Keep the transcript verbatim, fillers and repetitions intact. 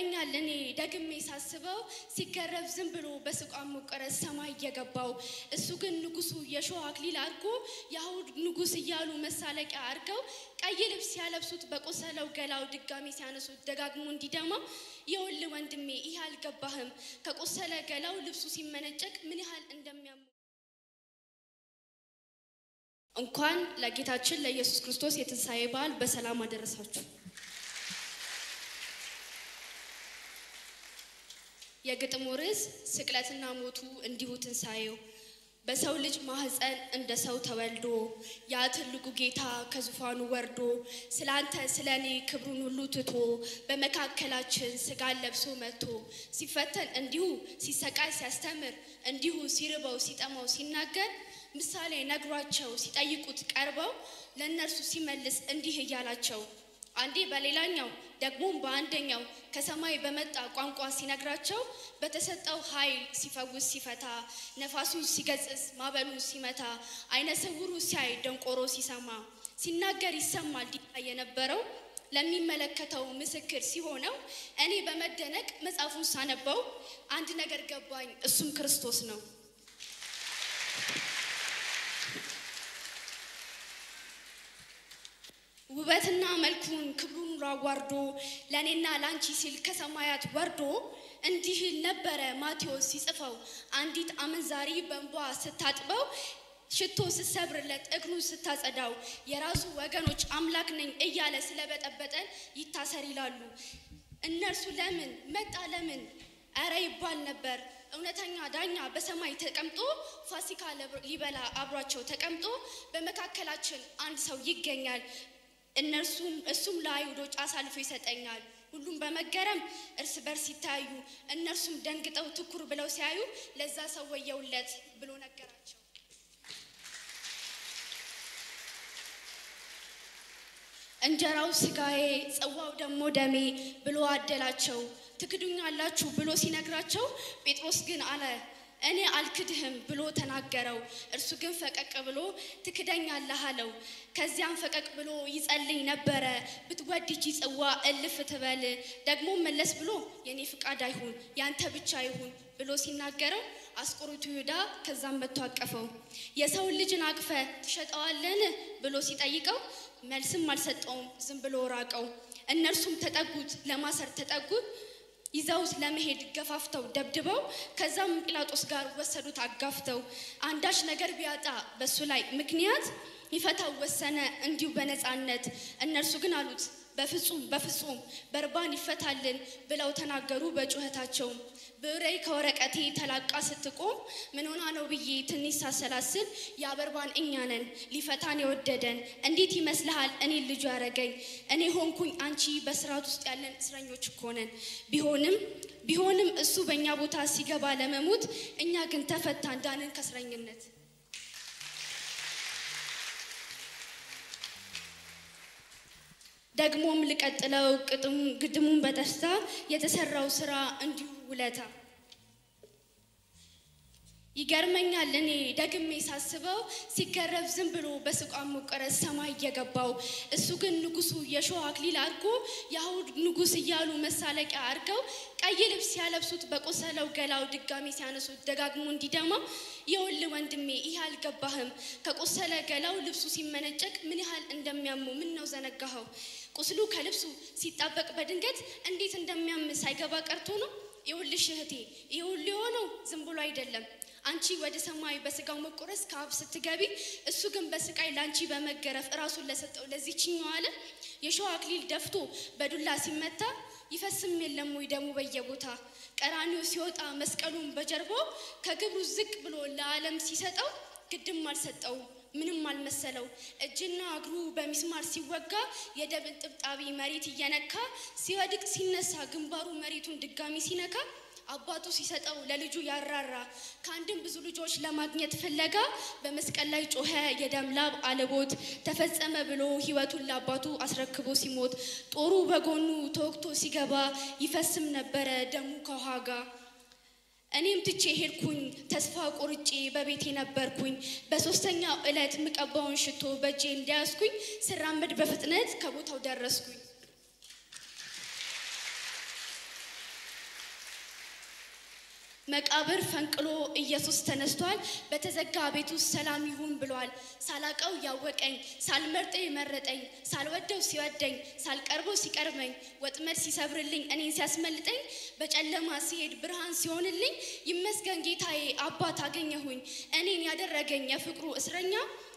ይገርመኛል እኔ ደግሜ ሳስበው ሲከረፍ ዝም ብሎ በስቋም ወቀረ ሰማይ የገባው እሱ ግን ንጉሱ የሾህ አክሊል አርጎ ያሁድ ንጉስ ይያሉ መሳለቂያ አርገው ቀይ ልብስ ያለብሱት በቆሰለው ገላው ድጋሚ ሲያነሱት ደጋግሞ እንዲደማ የወል ወንድሜ ይህ አልገባህም ከቆሰለ ገላው ልብሱ ሲመነጨቅ ምን ያህል እንደሚያም እንኳን ለጌታችን ለኢየሱስ ክርስቶስ የትንሳኤ በዓል በሰላም አደረሳችሁ የግጥሙ ርዕስ ስቅለትና ሞቱ እንዲሁ ትንሳኤው በሰው ልጅ ማህፀን እንደ ሰው ተወልዶ ያ ትልቁ ጌታ ከዙፋኑ ወርዶ ስላንተ ስለኔ ክብሩን ሁሉ ትቶ በመካከላችን ስጋ ለብሶ መጥቶ ሲፈተን እንዲሁ ሲሰቃይ ሲያስተምር እንዲሁ ሲርበው ሲጠማው ሲናገር ምሳሌ ነግሯቸው ሲጠይቁት ቀርበው ለነርሱ ሲመልስ እንዲህ ይያላቸው አንዴ በሌላኛው ደግሞም በአንደኛው ከሰማይ በመጣ ቋንቋ ሲነግራቸው በተሰጠው ኃይል ሲፈውስ ሲፈታ ነፋሱ ሲገጽስ ማበሉ ሲመታ አይነ ስውሩ ሲያይ ደንቆሮ ሲሰማ ሲናገር ይሰማል ዲታይ የነበረው ለሚመለከተው ምስክር ሲሆነው እኔ በመደነቅ መጽሐፉን ሳነበው አንድ ነገር ገባኝ እሱም ክርስቶስ ነው ውበትና መልኩን ክብሩን ራዋርዶ ለኔና ላንቺ ሲል ከሰማያት ወርዶ እንዲህ ነበረ ማቴዎስ ሲጽፈው አንዲት አመንዛሪ በእንባ ስታጥበው ሽቶ ሲሰብርለት እግሩን ስታጸዳው የራሱ ወገኖች አምላክ ነኝ እያለ ስለበጠበጠን ይታሰር ይላሉ እነርሱ ለምን መጣ ለምን አረ ይባል ነበር እውነተኛ ዳኛ በሰማይ ተቀምጦ ፋሲካ ሊበላ አብራቸው ተቀምጦ በመካከላችን አንድ ሰው ይገኛል እነርሱም እሱም ላይሁዶች አሳልፎ ይሰጠኛል ሁሉም በመገረም እርስ በርስ ይታዩ እነርሱም ደንግጠው ትኩር ብለው ሲያዩ ለዛ ሰው ወየውለት ብሎ ነገራቸው እንጀራው ስጋዬ ጽዋው ደሞ ደሜ ብሎ አደላቸው ትክዱኛላችሁ ብሎ ሲነግራቸው ጴጥሮስ ግን አለ እኔ አልክድህም ብሎ ተናገረው እርሱ ግን ፈቀቅ ብሎ ትክደኛለህ አለው ከዚያም ፈቀቅ ብሎ ይጸልይ ነበር ብትወድጂ ጽዋ እልፍ ትበል ደግሞ መለስ ብሎ የኔ ፍቃድ አይሁን ያንተ ብቻ ይሁን ብሎ ሲናገረው አስቆሮቱ ይሁዳ ከዛም መጥቶ አቀፈው የሰው ልጅን አቅፈ ተሸጣዋለን ብሎ ሲጠይቀው መልስም አልሰጠው ዝም ብሎ ራቀው እነርሱም ተጠጉት ለማሰር ተጠጉት ይዛውስ ለመሄድ ገፋፍተው ደብድበው ከዛም ጲላጦስ ጋር ወሰዱት አጋፍተው አንዳች ነገር ቢያጣ በሱ ላይ ምክንያት ይፈታው ወሰነ እንዲሁ በነጻነት እነርሱ ግን አሉት በፍጹም በፍጹም በርባን ይፈታልን ብለው ተናገሩ በጩኸታቸው ብሬ ከወረቀቴ ተላቃ ስትቆም ምን ሆነ ነው ብዬ ትንሽ ሳሰላስል ያ በርባን እኛ ነን ሊፈታን የወደደን እንዴት ይመስልሃል እኔ ልጅ ያረገኝ እኔ ሆንኩኝ አንቺ በስራት ውስጥ ያለን እስረኞች ሆነን ቢሆንም ቢሆንም እሱ በእኛ ቦታ ሲገባ ለመሞት እኛ ግን ተፈታን ዳንን ከእስረኝነት ደግሞም ልቀጥለው ቅጥም ግድሙን በተስታ የተሰራው ስራ እንዲሁ ውለታ ይገርመኛል እኔ ደግሜ ሳስበው ሲከረፍ ዝም ብሎ በስቋም ወቀረ ሰማይ የገባው እሱ ግን ንጉሱ የሾህ አክሊል አርጎ ያሁድ ንጉስ ይያሉ መሳለቂያ አርገው ቀይ ልብስ ያለብሱት በቆሰለው ገላው ድጋሚ ሲያነሱት ደጋግሞ እንዲደማ የወል ወንድሜ ይህ አልገባህም ከቆሰለ ገላው ልብሱ ሲመነጨቅ ምን ያህል እንደሚያሙ ምን ነው ዘነጋው ቁስሉ ከልብሱ ሲጣበቅ በድንገት እንዴት እንደሚያም ሳይገባ ቀርቶ ነው ይውልሽ እህቴ ይውል የሆነው ዝም ብሎ አይደለም አንቺ ወደ ሰማይ በስጋው መቆረስ ካብ ስትገቢ እሱ ግን በስቃይ ላንቺ በመገረፍ ራሱን ለሰጠው ለዚህኛው አለ የሾህ አክሊል ደፍቶ በዱላ ሲመታ ይፈስም የለም ወይ ደሙ በየቦታ ቀራኒው ሲወጣ መስቀሉን በጀርባው ከግብሩ ዝቅ ብሎ ለዓለም ሲሰጠው ግድም አልሰጠው ምንም አልመሰለው እጅና እግሩ በሚስማር ሲወጋ የደብን ጥብጣቢ መሬት እየነካ ሲወድቅ ሲነሳ ግንባሩ መሬቱን ድጋሚ ሲነካ አባቱ ሲሰጠው ለልጁ ያራራ ካንድም ብዙ ልጆች ለማግኘት ፍለጋ በመስቀል ላይ ጮኸ የደም ላብ አለቦት ተፈጸመ ብሎ ህይወቱን ለአባቱ አስረክቦ ሲሞት ጦሩ በጎኑ ተወክቶ ሲገባ ይፈስም ነበር ደሙ ከዋጋ እኔም ትቼ ሄድኩኝ ተስፋ ቆርጬ በቤቴ ነበርኩኝ በሶስተኛው ዕለት መቀባውን ሽቶ በጄ እንዲያስኩኝ ስራመድ በፍጥነት ከቦታው ደረስኩኝ مكابر فانكلو يسوس تنستوال بتزكى بيتو سلام يهون بلوال سالك أو يوك أين سالمرت أي مرت أين سالودو سيود أين سالكربو سكرب أين وتمرسي سبر اللين أني ساسملت أين بتجعل ما سيد برهان سيون اللين يمسك جيت هاي أبا تاجن يهون أني نادر رجن يفكروا أسرنا